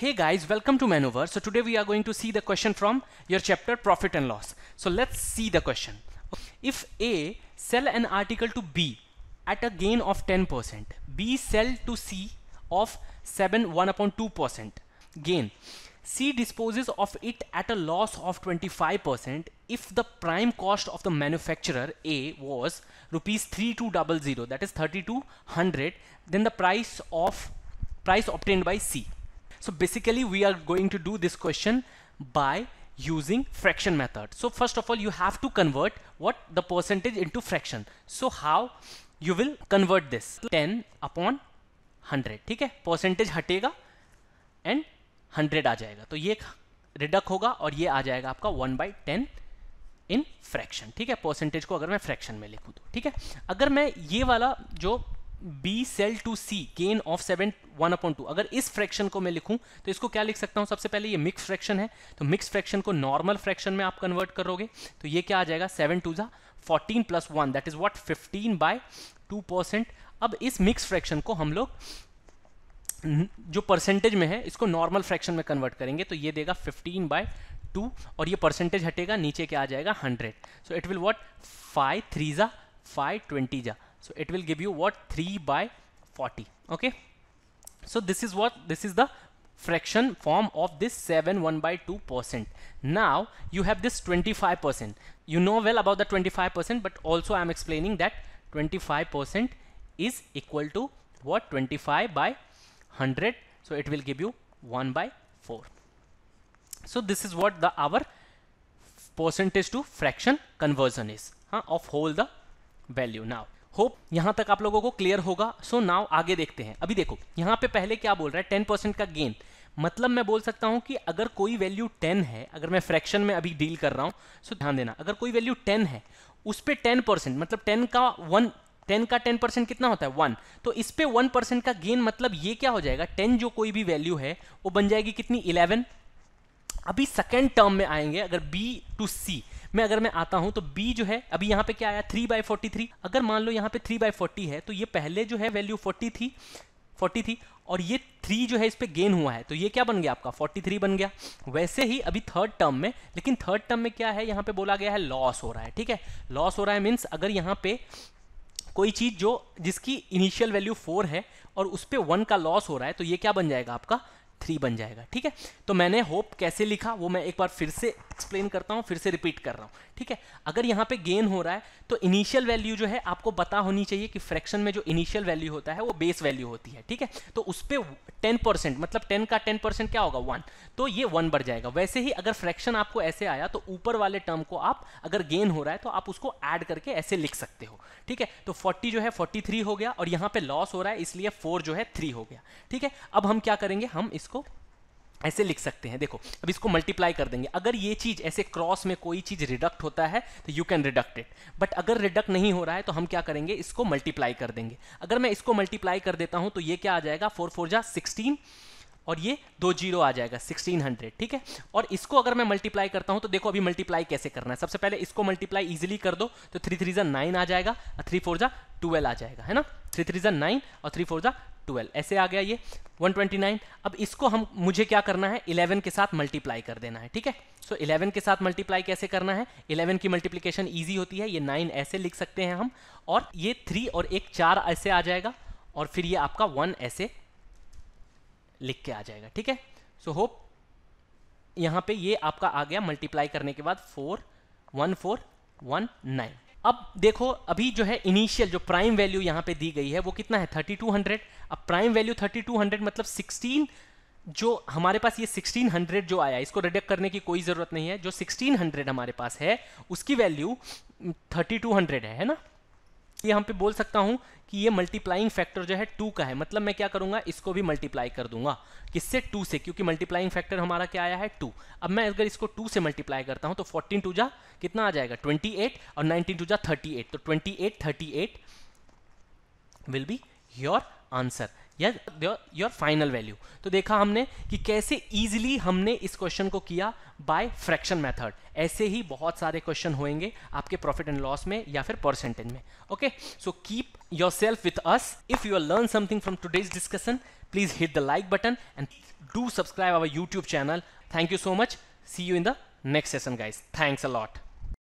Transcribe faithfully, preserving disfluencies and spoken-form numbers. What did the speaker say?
Hey guys, welcome to Manoeuvre. So today we are going to see the question from your chapter Profit and Loss. So let's see the question. If A sell an article to B at a gain of ten percent, B sell to C of seven one upon two percent gain, C disposes of it at a loss of twenty-five percent if the prime cost of the manufacturer A was rupees thirty-two hundred, that is thirty-two hundred, then the price of price obtained by C. So basically we are going to do this question by using fraction method. So first of all, you have to convert what the percentage into fraction. So how you will convert this? ten upon one hundred, ठीक है, percentage हटेगा and one hundred आ जाएगा, तो ये reduct होगा और ये आ जाएगा आपका one by ten in fraction, ठीक है, percentage को अगर मैं fraction में लिखूँ तो, ठीक है, अगर मैं ये वाला जो B sell to C gain of seven one upon two, अगर इस फ्रैक्शन को मैं लिखूं तो इसको क्या लिख सकता हूं? सबसे पहले ये मिक्स फ्रैक्शन है, तो मिक्स फ्रैक्शन को नॉर्मल फ्रैक्शन में आप कन्वर्ट करोगे तो ये क्या आ जाएगा? seven twos are fourteen plus one, that is what, fifteen by two percent. अब इस मिक्स फ्रैक्शन को हम लोग जो परसेंटेज में है इसको नॉर्मल फ्रैक्शन में कन्वर्ट करेंगे तो ये देगा fifteen by two और ये परसेंटेज हटेगा, नीचे क्या आ जाएगा? Hundred. So it will what, five threes are five, twenty जा. So it will give you what, three by forty. Okay, so this is what, this is the fraction form of this seven one by two percent. Now you have this twenty-five percent. You know well about the twenty-five percent, but also I am explaining that twenty-five percent is equal to what, twenty-five by one hundred. So it will give you one by four. So this is what the our percentage to fraction conversion is, huh, of whole the value. Now hope यहाँ तक आप लोगों को clear होगा. So now आगे देखते हैं. अभी देखो यहाँ पे पहले क्या बोल रहा है, टेन परसेंट का गेन. मतलब मैं बोल सकता हूँ कि अगर कोई वैल्यू टेन है, अगर मैं फ्रैक्शन में अभी डील कर रहा हूँ, सो ध्यान देना, अगर कोई वैल्यू टेन है उस पे टेन परसेंट, मतलब टेन का वन टेन का टेन परसेंट कितना होता है? वन. तो इस पे वन परसेंट का गेन, मतलब ये क्या हो जाएगा, टेन जो कोई भी वैल्यू है वो बन जाएगी कितनी, इलेवन. अभी सेकेंड टर्म में आएंगे, अगर बी टू सी मैं अगर मैं आता हूं तो B जो है, अभी यहाँ पे क्या आया, three by forty-three. अगर मान लो यहाँ पे three by forty है तो ये पहले जो है वैल्यू forty थी, forty थी और ये three जो है इस पे गेन हुआ है तो ये क्या बन गया आपका, forty-three बन गया. वैसे ही अभी थर्ड टर्म में, लेकिन थर्ड टर्म में क्या है, यहाँ पे बोला गया है लॉस हो रहा है, ठीक है, लॉस हो रहा है. मीन्स अगर यहाँ पे कोई चीज़ जो जिसकी इनिशियल वैल्यू फोर है और उस पर वन का लॉस हो रहा है तो ये क्या बन जाएगा आपका, थ्री बन जाएगा, ठीक है. तो मैंने होप कैसे लिखा वो मैं एक बार फिर से एक्सप्लेन करता हूँ, फिर से रिपीट कर रहा हूँ, ठीक है. अगर यहाँ पे गेन हो रहा है तो इनिशियल वैल्यू जो है आपको पता होनी चाहिए कि फ्रैक्शन में जो इनिशियल वैल्यू होता है वो बेस वैल्यू होती है, ठीक है. तो उस पर टेन परसेंट, मतलब टेन का टेन परसेंट क्या होगा, वन, तो ये वन बढ़ जाएगा. वैसे ही अगर फ्रैक्शन आपको ऐसे आया तो ऊपर वाले टर्म को आप, अगर गेन हो रहा है तो आप उसको ऐड करके ऐसे लिख सकते हो, ठीक है. तो फोर्टी जो है फोर्टी थ्री हो गया और यहाँ पर लॉस हो रहा है इसलिए फोर जो है थ्री हो गया, ठीक है. अब हम क्या करेंगे, हम इसको ऐसे लिख सकते हैं. देखो अब इसको मल्टीप्लाई कर देंगे. अगर ये चीज़ ऐसे क्रॉस में कोई चीज़ रिडक्ट होता है तो you can reduct it, but अगर रिडक्ट नहीं हो रहा है तो हम क्या करेंगे, इसको मल्टीप्लाई कर देंगे. अगर मैं इसको मल्टीप्लाई कर देता हूं तो ये क्या आ जाएगा, फोर फोर जा सिक्सटीन और ये दो जीरो आ जाएगा, सिक्सटीन हंड्रेड, ठीक है. और इसको अगर मैं मल्टीप्लाई करता हूं तो देखो अभी मल्टीप्लाई कैसे करना है. सबसे पहले इसको मल्टीप्लाई इजीली कर दो तो थ्री थ्री जा नाइन आ जाएगा और थ्री फोर जा ट्वेल्व आ जाएगा, है ना, थ्री थ्री जा नाइन और थ्री फोर जा ट्वेल्व, ऐसे आ गया ये वन ट्वेंटी नाइन. अब इसको हम, मुझे क्या करना है, इलेवन के साथ मल्टीप्लाई कर देना है, ठीक है. सो so, इलेवन के साथ मल्टीप्लाई कैसे करना है, इलेवन की मल्टीप्लीकेशन ईजी होती है, ये नाइन ऐसे लिख सकते हैं हम और ये थ्री और एक चार ऐसे आ जाएगा और फिर ये आपका वन ऐसे लिख के आ जाएगा, ठीक है. सो होप यहाँ पे ये आपका आ गया मल्टीप्लाई करने के बाद four one four one nine. अब देखो अभी जो है इनिशियल जो प्राइम वैल्यू यहाँ पे दी गई है वो कितना है, थर्टी टू हंड्रेड. अब prime value thirty two hundred मतलब सिक्सटीन, जो हमारे पास ये सिक्सटीन हंड्रेड जो आया इसको रिडक्ट करने की कोई ज़रूरत नहीं है. जो सिक्सटीन हंड्रेड हमारे पास है उसकी वैल्यू थर्टी टू हंड्रेड है, है ना. ये हम पे बोल सकता हूँ कि ये मल्टीप्लाइंग फैक्टर जो है टू का है, मतलब मैं क्या करूँगा, इसको भी मल्टीप्लाई कर दूंगा. किससे, टू से, क्योंकि मल्टीप्लाइंग फैक्टर हमारा क्या आया है, टू. अब मैं अगर इसको टू से मल्टीप्लाई करता हूँ तो फोर्टीन टू जा कितना आ जाएगा, ट्वेंटी एट और नाइनटीन टू जा थर्टी एट. तो twenty eight thirty eight will be your answer, या योर फाइनल वैल्यू. तो देखा हमने कि कैसे ईजिली हमने इस क्वेश्चन को किया बाय फ्रैक्शन मेथड. ऐसे ही बहुत सारे क्वेश्चन होंगे आपके प्रॉफिट एंड लॉस में या फिर परसेंटेज में. Okay, so keep yourself with us. If you learn something from today's discussion, please hit the like button and do subscribe our YouTube channel. Thank you so much. See you in the next session, guys. Thanks a lot.